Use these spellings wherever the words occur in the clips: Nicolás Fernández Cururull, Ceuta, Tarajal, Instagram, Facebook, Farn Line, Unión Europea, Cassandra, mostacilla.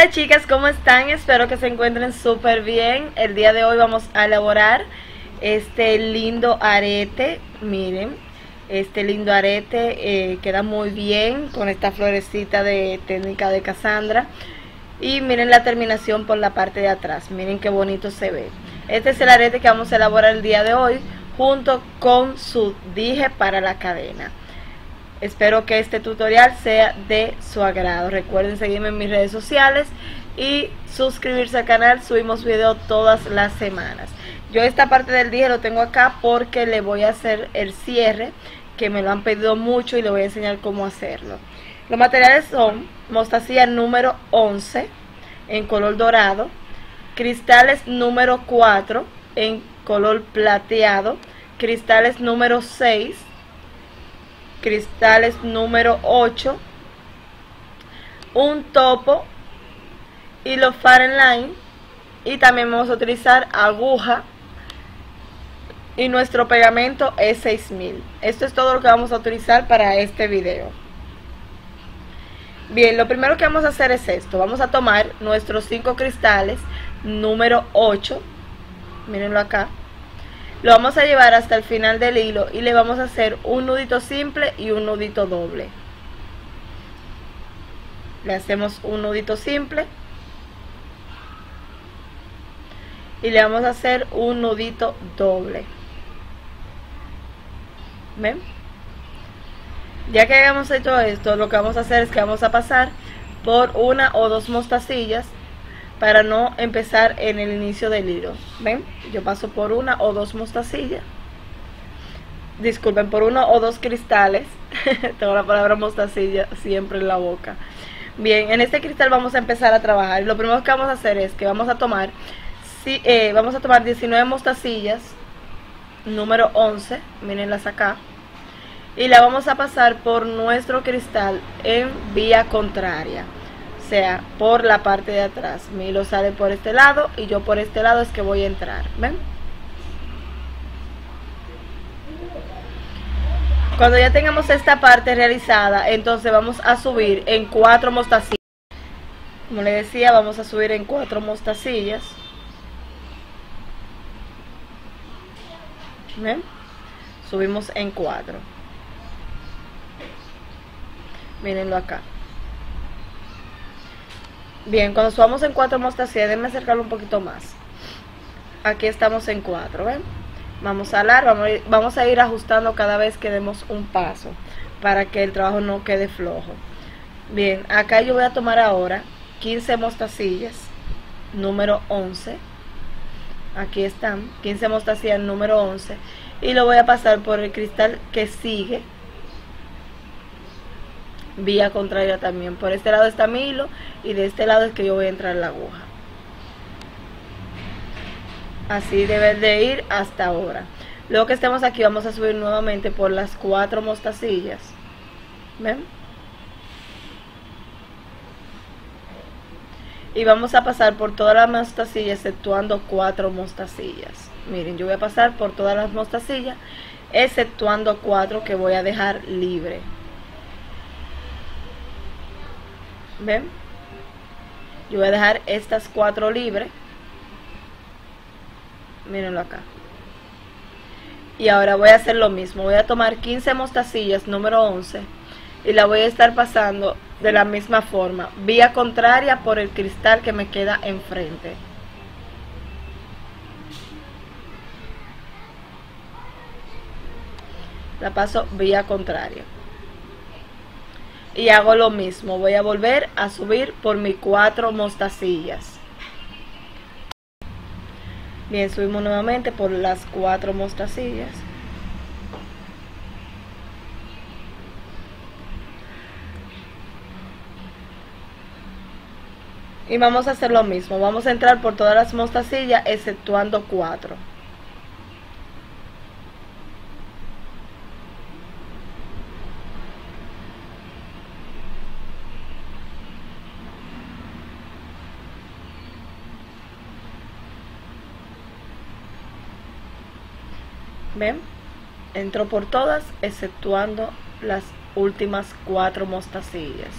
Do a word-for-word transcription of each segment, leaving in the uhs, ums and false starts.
Hola chicas, ¿cómo están? Espero que se encuentren súper bien. El día de hoy vamos a elaborar este lindo arete. Miren, este lindo arete eh, queda muy bien con esta florecita de técnica de Cassandra. Y miren la terminación por la parte de atrás, miren qué bonito se ve. Este es el arete que vamos a elaborar el día de hoy junto con su dije para la cadena. Espero que este tutorial sea de su agrado. Recuerden seguirme en mis redes sociales y suscribirse al canal. Subimos videos todas las semanas. Yo esta parte del dije lo tengo acá porque le voy a hacer el cierre, que me lo han pedido mucho, y le voy a enseñar cómo hacerlo. Los materiales son mostacilla número once en color dorado, cristales número cuatro en color plateado, cristales número seis, cristales número ocho, un topo, hilo Farn Line, y también vamos a utilizar aguja, y nuestro pegamento es seis mil. Esto es todo lo que vamos a utilizar para este video. Bien, lo primero que vamos a hacer es esto. Vamos a tomar nuestros cinco cristales número ocho, mírenlo acá. Lo vamos a llevar hasta el final del hilo y le vamos a hacer un nudito simple y un nudito doble. Le hacemos un nudito simple y le vamos a hacer un nudito doble. ¿Ven? Ya que hayamos hecho esto, lo que vamos a hacer es que vamos a pasar por una o dos mostacillas para no empezar en el inicio del hilo. ¿Ven? Yo paso por una o dos mostacillas. Disculpen, por uno o dos cristales. Tengo la palabra mostacilla siempre en la boca. Bien, en este cristal vamos a empezar a trabajar. Lo primero que vamos a hacer es que vamos a tomar, si, eh, vamos a tomar diecinueve mostacillas número once. Mírenlas acá. Y la vamos a pasar por nuestro cristal en vía contraria. Sea por la parte de atrás. Mi hilo sale por este lado y yo por este lado es que voy a entrar. ¿Ven? Cuando ya tengamos esta parte realizada, entonces vamos a subir en cuatro mostacillas. Como les decía, vamos a subir en cuatro mostacillas. ¿Ven? Subimos en cuatro. Mírenlo acá. Bien, cuando subamos en cuatro mostacillas, déjenme acercarlo un poquito más. Aquí estamos en cuatro, ¿ven? Vamos a alar, vamos, vamos a ir ajustando cada vez que demos un paso para que el trabajo no quede flojo. Bien, acá yo voy a tomar ahora quince mostacillas número once. Aquí están, quince mostacillas número once. Y lo voy a pasar por el cristal que sigue. Vía contraria también. Por este lado está mi hilo y de este lado es que yo voy a entrar la aguja. Así debe de ir hasta ahora. Luego que estemos aquí vamos a subir nuevamente por las cuatro mostacillas. ¿Ven? Y vamos a pasar por todas las mostacillas exceptuando cuatro mostacillas. Miren, yo voy a pasar por todas las mostacillas exceptuando cuatro que voy a dejar libre. ¿Ven? Yo voy a dejar estas cuatro libres. Mírenlo acá. Y ahora voy a hacer lo mismo. Voy a tomar quince mostacillas número once y la voy a estar pasando de la misma forma, vía contraria por el cristal que me queda enfrente. La paso vía contraria. Y hago lo mismo, voy a volver a subir por mis cuatro mostacillas. Bien, subimos nuevamente por las cuatro mostacillas. Y vamos a hacer lo mismo, vamos a entrar por todas las mostacillas exceptuando cuatro. ¿Ven? Entro por todas exceptuando las últimas cuatro mostacillas.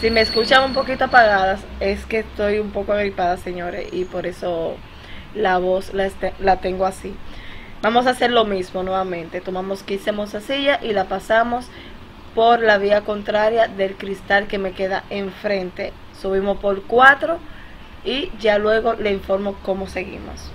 Si me escuchan un poquito apagadas, es que estoy un poco agripada, señores, y por eso la voz la, la tengo así. Vamos a hacer lo mismo nuevamente. Tomamos quince mostacillas y la pasamos por la vía contraria del cristal que me queda enfrente. Subimos por cuatro y ya luego le informo cómo seguimos.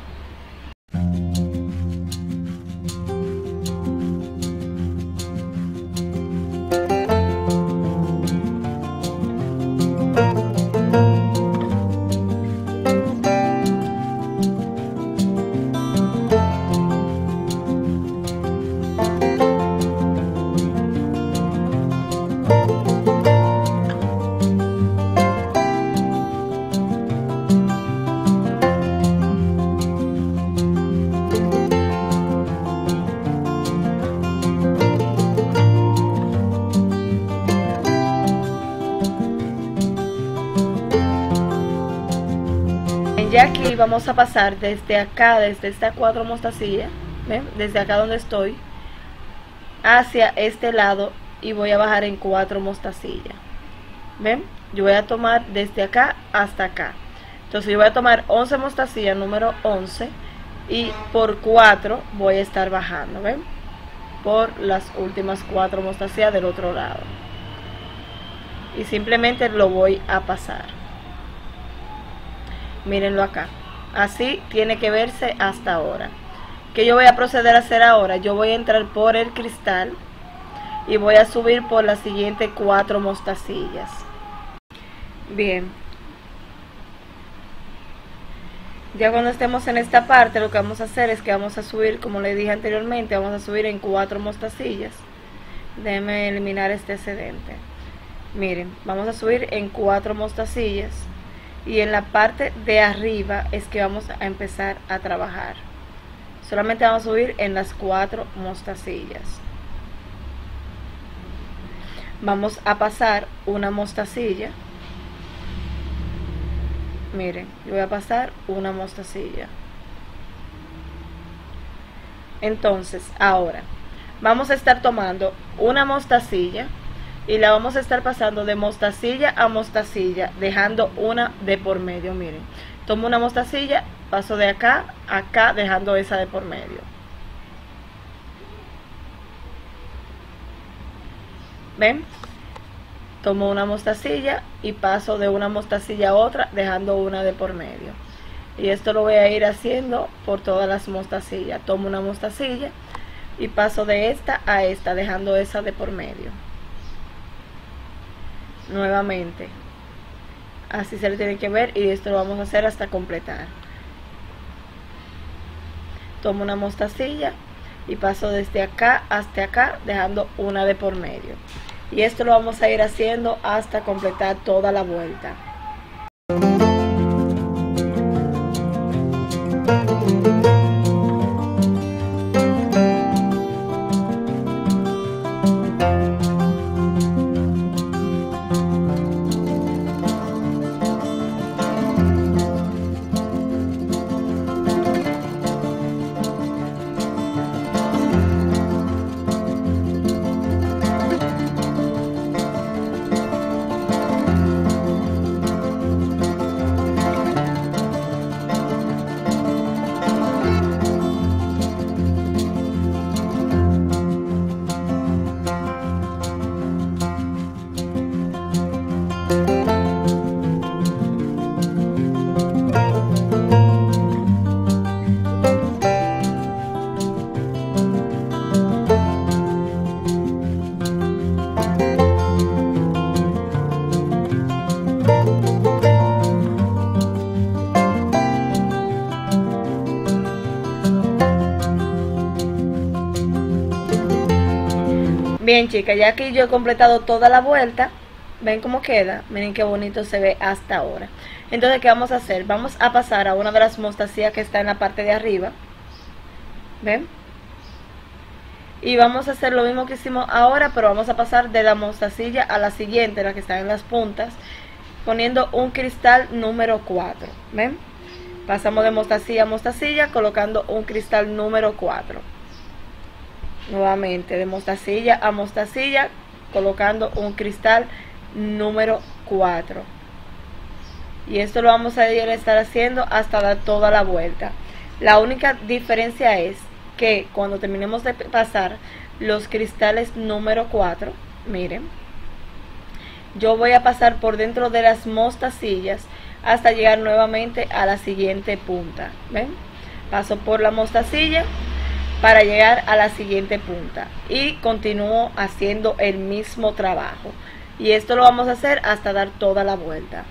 Ya aquí vamos a pasar desde acá, desde estas cuatro mostacillas, ¿ven? Desde acá donde estoy, hacia este lado y voy a bajar en cuatro mostacillas, ¿ven? Yo voy a tomar desde acá hasta acá. Entonces yo voy a tomar once mostacillas, número once, y por cuatro voy a estar bajando, ¿ven? Por las últimas cuatro mostacillas del otro lado. Y simplemente lo voy a pasar. Mírenlo acá, así tiene que verse hasta ahora. ¿Qué yo voy a proceder a hacer ahora? Yo voy a entrar por el cristal y voy a subir por las siguientes cuatro mostacillas. Bien. Ya cuando estemos en esta parte, lo que vamos a hacer es que vamos a subir, como les dije anteriormente, vamos a subir en cuatro mostacillas. Déjenme eliminar este excedente. Miren, vamos a subir en cuatro mostacillas. Y en la parte de arriba es que vamos a empezar a trabajar. Solamente vamos a subir en las cuatro mostacillas. Vamos a pasar una mostacilla. Miren, yo voy a pasar una mostacilla. Entonces, ahora vamos a estar tomando una mostacilla y la vamos a estar pasando de mostacilla a mostacilla, dejando una de por medio. Miren, tomo una mostacilla, paso de acá a acá, dejando esa de por medio. ¿Ven? Tomo una mostacilla y paso de una mostacilla a otra, dejando una de por medio. Y esto lo voy a ir haciendo por todas las mostacillas. Tomo una mostacilla y paso de esta a esta, dejando esa de por medio. Nuevamente, así se lo tienen que ver, y esto lo vamos a hacer hasta completar. Tomo una mostacilla y paso desde acá hasta acá, dejando una de por medio, y esto lo vamos a ir haciendo hasta completar toda la vuelta. Bien, chicas, ya que yo he completado toda la vuelta, ven cómo queda, miren qué bonito se ve hasta ahora. Entonces, ¿qué vamos a hacer? Vamos a pasar a una de las mostacillas que está en la parte de arriba, ¿ven? Y vamos a hacer lo mismo que hicimos ahora, pero vamos a pasar de la mostacilla a la siguiente, la que está en las puntas, poniendo un cristal número cuatro, ¿ven? Pasamos de mostacilla a mostacilla, colocando un cristal número cuatro. Nuevamente de mostacilla a mostacilla, colocando un cristal número cuatro. Y esto lo vamos a estar haciendo hasta dar toda la vuelta. La única diferencia es que cuando terminemos de pasar los cristales número cuatro, miren, yo voy a pasar por dentro de las mostacillas hasta llegar nuevamente a la siguiente punta. ¿Ven? Paso por la mostacilla para llegar a la siguiente punta y continúo haciendo el mismo trabajo. Y esto lo vamos a hacer hasta dar toda la vuelta.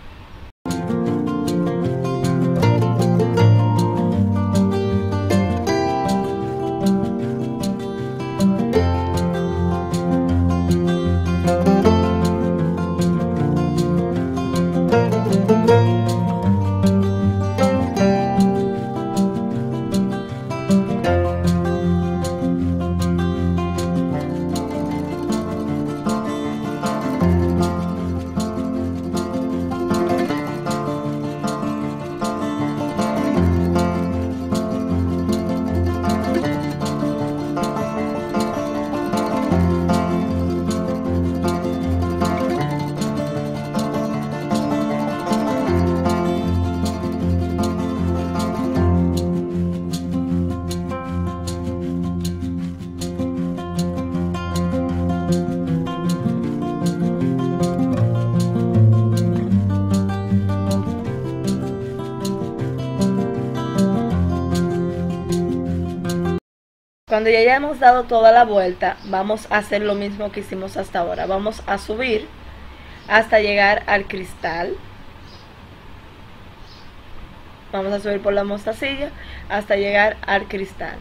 Cuando ya hayamos dado toda la vuelta, vamos a hacer lo mismo que hicimos hasta ahora. Vamos a subir hasta llegar al cristal. Vamos a subir por la mostacilla hasta llegar al cristal.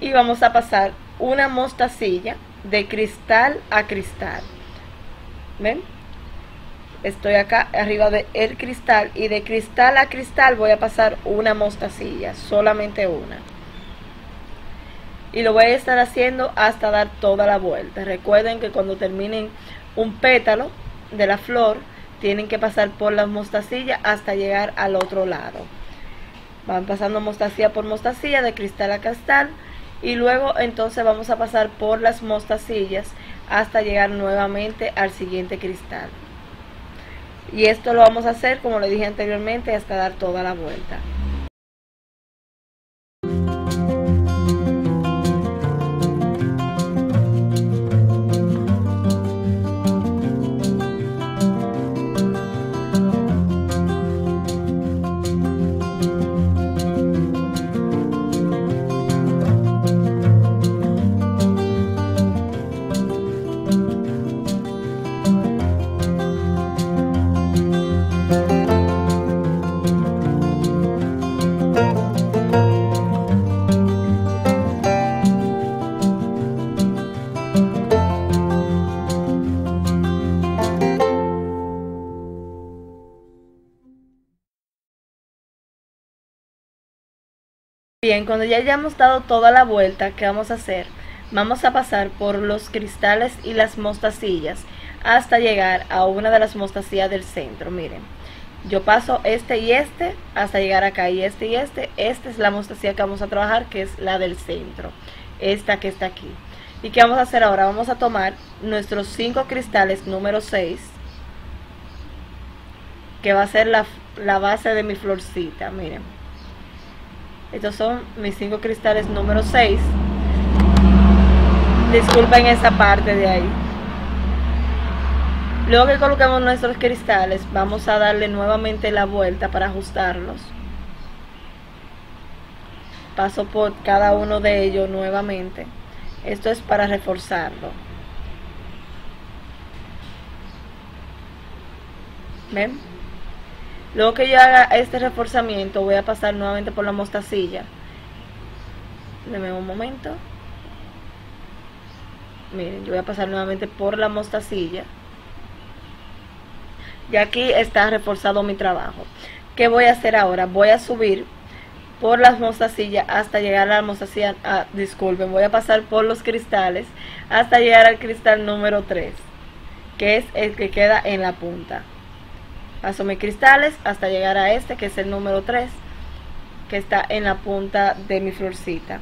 Y vamos a pasar una mostacilla de cristal a cristal. ¿Ven? Estoy acá arriba del cristal y de cristal a cristal voy a pasar una mostacilla, solamente una. Y lo voy a estar haciendo hasta dar toda la vuelta. Recuerden que cuando terminen un pétalo de la flor, tienen que pasar por las mostacillas hasta llegar al otro lado. Van pasando mostacilla por mostacilla, de cristal a cristal. Y luego entonces vamos a pasar por las mostacillas hasta llegar nuevamente al siguiente cristal. Y esto lo vamos a hacer, como le dije anteriormente, hasta dar toda la vuelta. Bien, cuando ya hayamos dado toda la vuelta, ¿qué vamos a hacer? Vamos a pasar por los cristales y las mostacillas hasta llegar a una de las mostacillas del centro. Miren, yo paso este y este hasta llegar acá y este y este. Esta es la mostacilla que vamos a trabajar, que es la del centro, esta que está aquí. ¿Y qué vamos a hacer ahora? Vamos a tomar nuestros cinco cristales número seis, que va a ser la, la base de mi florcita. Miren. Estos son mis cinco cristales número seis. Disculpen esa parte de ahí. Luego que colocamos nuestros cristales, vamos a darle nuevamente la vuelta para ajustarlos. Paso por cada uno de ellos nuevamente. Esto es para reforzarlo. ¿Ven? Luego que yo haga este reforzamiento, voy a pasar nuevamente por la mostacilla. Deme un momento. Miren, yo voy a pasar nuevamente por la mostacilla. Y aquí está reforzado mi trabajo. ¿Qué voy a hacer ahora? Voy a subir por las mostacillas hasta llegar a la mostacilla. Ah, disculpen, voy a pasar por los cristales hasta llegar al cristal número tres, que es el que queda en la punta. Paso mis cristales hasta llegar a este, que es el número tres, que está en la punta de mi florcita.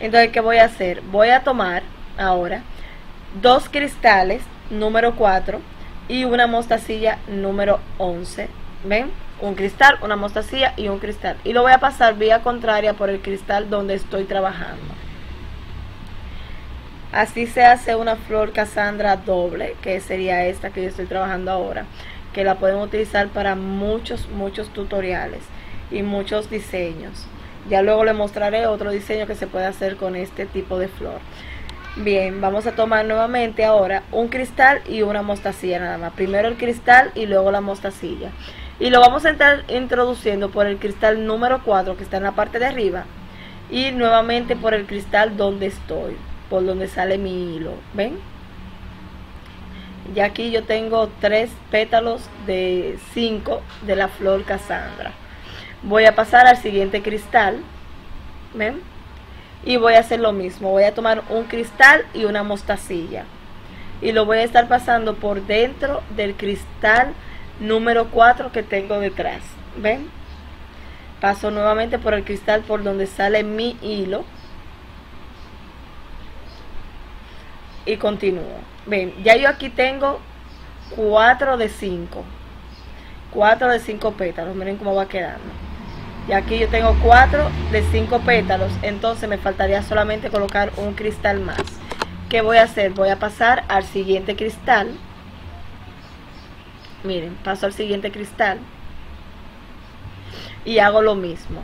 Entonces, ¿qué voy a hacer? Voy a tomar ahora dos cristales número cuatro y una mostacilla número once. ¿Ven? Un cristal, una mostacilla y un cristal. Y lo voy a pasar vía contraria por el cristal donde estoy trabajando. Así se hace una flor Cassandra doble, que sería esta que yo estoy trabajando ahora, que la pueden utilizar para muchos, muchos tutoriales y muchos diseños. Ya luego les mostraré otro diseño que se puede hacer con este tipo de flor. Bien, vamos a tomar nuevamente ahora un cristal y una mostacilla nada más. Primero el cristal y luego la mostacilla. Y lo vamos a estar introduciendo por el cristal número cuatro, que está en la parte de arriba. Y nuevamente por el cristal donde estoy, por donde sale mi hilo. ¿Ven? Y aquí yo tengo tres pétalos de cinco de la flor Cassandra. Voy a pasar al siguiente cristal. ¿Ven? Y voy a hacer lo mismo. Voy a tomar un cristal y una mostacilla. Y lo voy a estar pasando por dentro del cristal número cuatro que tengo detrás. ¿Ven? Paso nuevamente por el cristal por donde sale mi hilo. Y continúo. Ven, ya yo aquí tengo cuatro de cinco. cuatro de cinco pétalos. Miren cómo va quedando. Y aquí yo tengo cuatro de cinco pétalos. Entonces me faltaría solamente colocar un cristal más. ¿Qué voy a hacer? Voy a pasar al siguiente cristal. Miren, paso al siguiente cristal. Y hago lo mismo.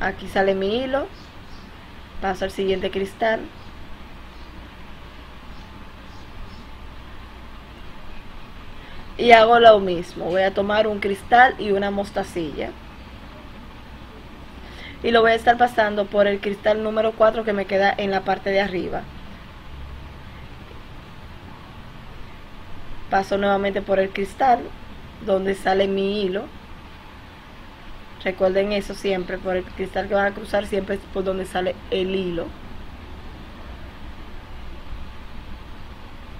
Aquí sale mi hilo. Paso al siguiente cristal. Y hago lo mismo. Voy a tomar un cristal y una mostacilla. Y lo voy a estar pasando por el cristal número cuatro que me queda en la parte de arriba. Paso nuevamente por el cristal donde sale mi hilo. Recuerden eso siempre. Por el cristal que van a cruzar siempre es por donde sale el hilo.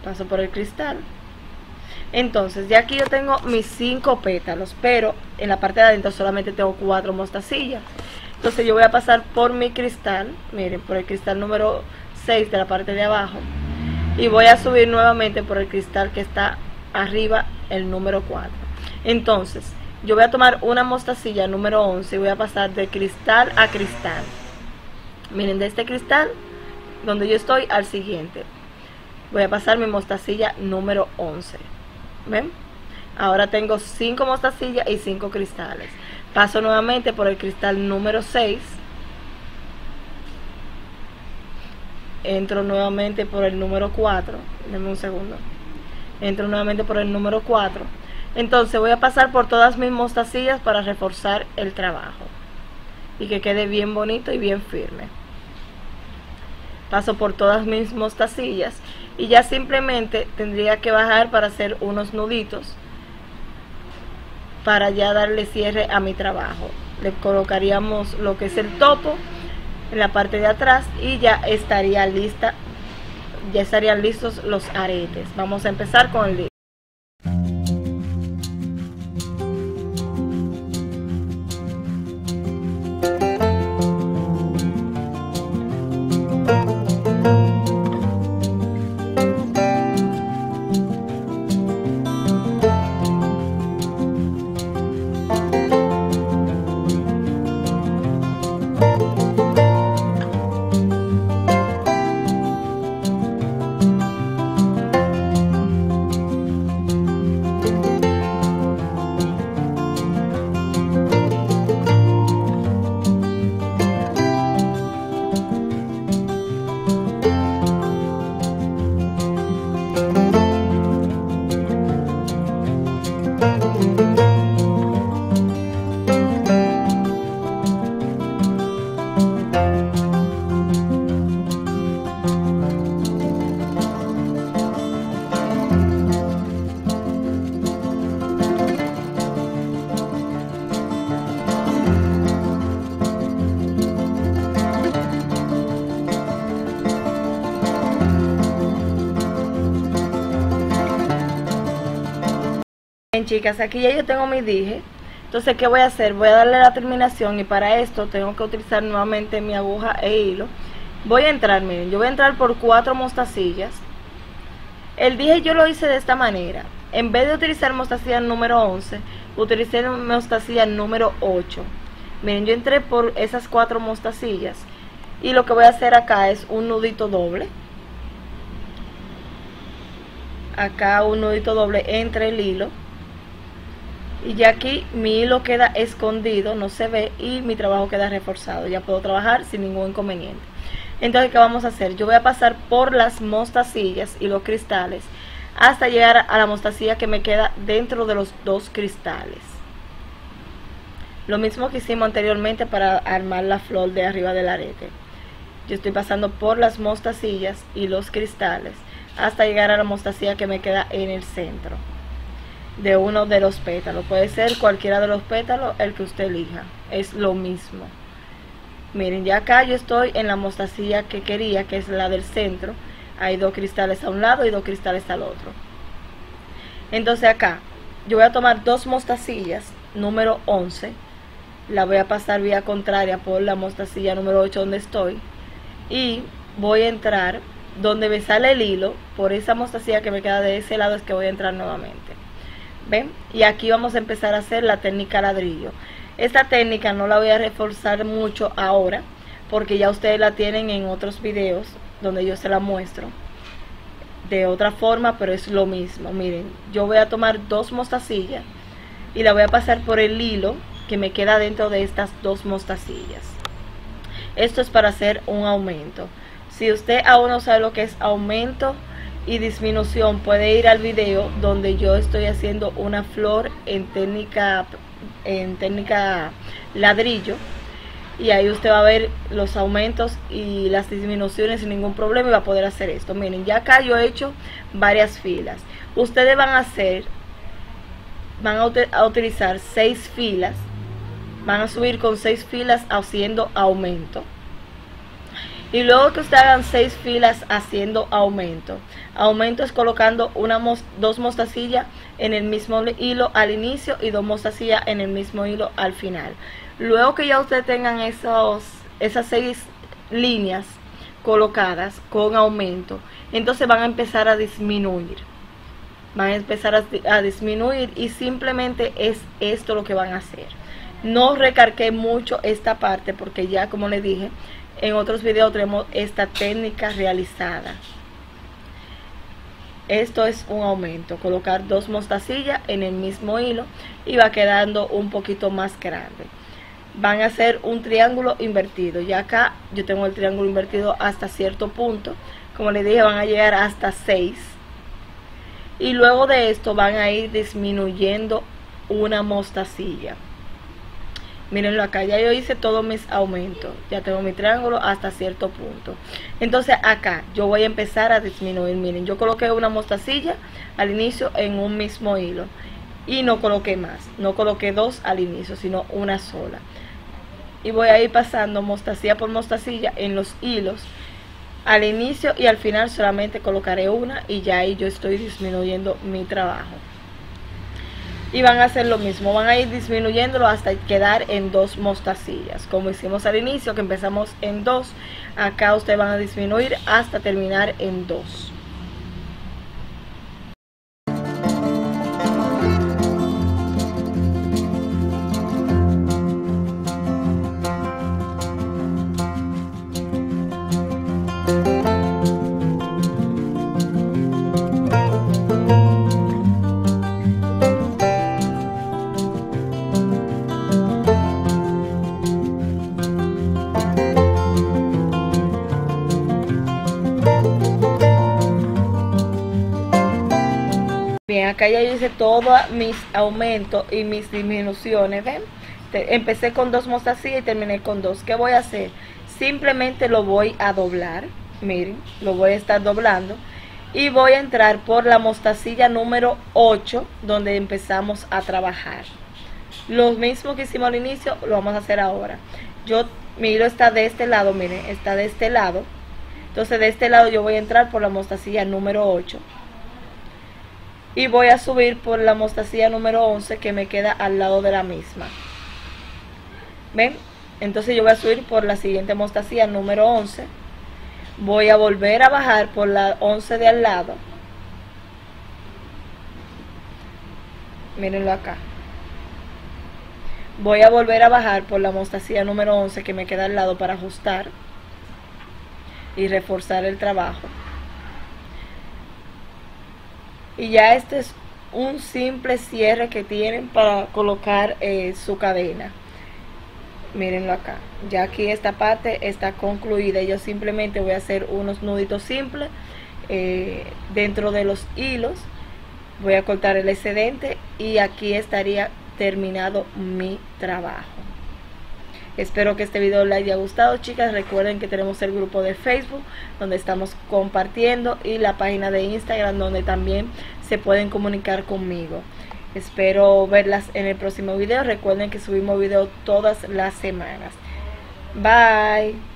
Paso por el cristal. Entonces, ya aquí yo tengo mis cinco pétalos, pero en la parte de adentro solamente tengo cuatro mostacillas. Entonces yo voy a pasar por mi cristal, miren, por el cristal número seis de la parte de abajo. Y voy a subir nuevamente por el cristal que está arriba, el número cuatro. Entonces, yo voy a tomar una mostacilla número once y voy a pasar de cristal a cristal. Miren, de este cristal, donde yo estoy, al siguiente. Voy a pasar mi mostacilla número once. ¿Ven? Ahora tengo cinco mostacillas y cinco cristales. Paso nuevamente por el cristal número seis. Entro nuevamente por el número cuatro. Denme un segundo. Entro nuevamente por el número cuatro. Entonces voy a pasar por todas mis mostacillas para reforzar el trabajo. Y que quede bien bonito y bien firme. Paso por todas mis mostacillas y ya simplemente tendría que bajar para hacer unos nuditos para ya darle cierre a mi trabajo. Le colocaríamos lo que es el topo en la parte de atrás y ya estaría lista, ya estarían listos los aretes. Vamos a empezar con el listo. Chicas, aquí ya yo tengo mi dije. Entonces, ¿qué voy a hacer? Voy a darle la terminación y para esto tengo que utilizar nuevamente mi aguja e hilo. Voy a entrar, miren, yo voy a entrar por cuatro mostacillas. El dije yo lo hice de esta manera. En vez de utilizar mostacilla número once, utilicé mostacilla número ocho. Miren, yo entré por esas cuatro mostacillas. Y lo que voy a hacer acá es un nudito doble. Acá un nudito doble entre el hilo. Y ya aquí mi hilo queda escondido, no se ve, y mi trabajo queda reforzado. Ya puedo trabajar sin ningún inconveniente. Entonces, ¿qué vamos a hacer? Yo voy a pasar por las mostacillas y los cristales hasta llegar a la mostacilla que me queda dentro de los dos cristales. Lo mismo que hicimos anteriormente para armar la flor de arriba del arete. Yo estoy pasando por las mostacillas y los cristales hasta llegar a la mostacilla que me queda en el centro de uno de los pétalos. Puede ser cualquiera de los pétalos, el que usted elija, es lo mismo. Miren, ya acá yo estoy en la mostacilla que quería, que es la del centro. Hay dos cristales a un lado y dos cristales al otro. Entonces acá yo voy a tomar dos mostacillas número once, la voy a pasar vía contraria por la mostacilla número ocho donde estoy, y voy a entrar donde me sale el hilo. Por esa mostacilla que me queda de ese lado es que voy a entrar nuevamente. ¿Ven? Y aquí vamos a empezar a hacer la técnica ladrillo. Esta técnica no la voy a reforzar mucho ahora, porque ya ustedes la tienen en otros videos donde yo se la muestro de otra forma, pero es lo mismo. Miren, yo voy a tomar dos mostacillas y la voy a pasar por el hilo que me queda dentro de estas dos mostacillas. Esto es para hacer un aumento. Si usted aún no sabe lo que es aumento y disminución, puede ir al video donde yo estoy haciendo una flor en técnica, en técnica ladrillo, y ahí usted va a ver los aumentos y las disminuciones sin ningún problema y va a poder hacer esto. Miren, ya acá yo he hecho varias filas. Ustedes van a hacer, van a, a utilizar seis filas, van a subir con seis filas haciendo aumento. Y luego que ustedes hagan seis filas haciendo aumento, aumento es colocando una mos dos mostacillas en el mismo hilo al inicio y dos mostacillas en el mismo hilo al final. Luego que ya ustedes tengan esos, esas seis líneas colocadas con aumento, entonces van a empezar a disminuir. Van a empezar a, a disminuir y simplemente es esto lo que van a hacer. No recargué mucho esta parte porque ya, como les dije, en otros videos tenemos esta técnica realizada. Esto es un aumento, colocar dos mostacillas en el mismo hilo y va quedando un poquito más grande. Van a hacer un triángulo invertido. Ya acá yo tengo el triángulo invertido hasta cierto punto. Como les dije, van a llegar hasta seis. Y luego de esto van a ir disminuyendo una mostacilla. Mírenlo acá, ya yo hice todos mis aumentos. Ya tengo mi triángulo hasta cierto punto. Entonces acá yo voy a empezar a disminuir. Miren, yo coloqué una mostacilla al inicio en un mismo hilo. Y no coloqué más, no coloqué dos al inicio, sino una sola. Y voy a ir pasando mostacilla por mostacilla en los hilos. Al inicio y al final solamente colocaré una y ya ahí yo estoy disminuyendo mi trabajo. Y van a hacer lo mismo, van a ir disminuyéndolo hasta quedar en dos mostacillas. Como hicimos al inicio, que empezamos en dos, acá ustedes van a disminuir hasta terminar en dos. Acá ya hice todos mis aumentos y mis disminuciones, ¿ven? Empecé con dos mostacillas y terminé con dos. ¿Qué voy a hacer? Simplemente lo voy a doblar, miren, lo voy a estar doblando y voy a entrar por la mostacilla número ocho donde empezamos a trabajar. Lo mismo que hicimos al inicio, lo vamos a hacer ahora. Yo, mi hilo está de este lado, miren, está de este lado. Entonces de este lado yo voy a entrar por la mostacilla número ocho. Y voy a subir por la mostacilla número once que me queda al lado de la misma. ¿Ven? Entonces yo voy a subir por la siguiente mostacilla número once. Voy a volver a bajar por la once de al lado. Mírenlo acá. Voy a volver a bajar por la mostacilla número once que me queda al lado para ajustar y reforzar el trabajo. Y ya este es un simple cierre que tienen para colocar eh, su cadena. Mírenlo acá. Ya aquí esta parte está concluida. Yo simplemente voy a hacer unos nuditos simples eh, dentro de los hilos. Voy a cortar el excedente y aquí estaría terminado mi trabajo. Espero que este video les haya gustado, chicas. Recuerden que tenemos el grupo de Facebook donde estamos compartiendo y la página de Instagram donde también se pueden comunicar conmigo. Espero verlas en el próximo video. Recuerden que subimos video todas las semanas. Bye.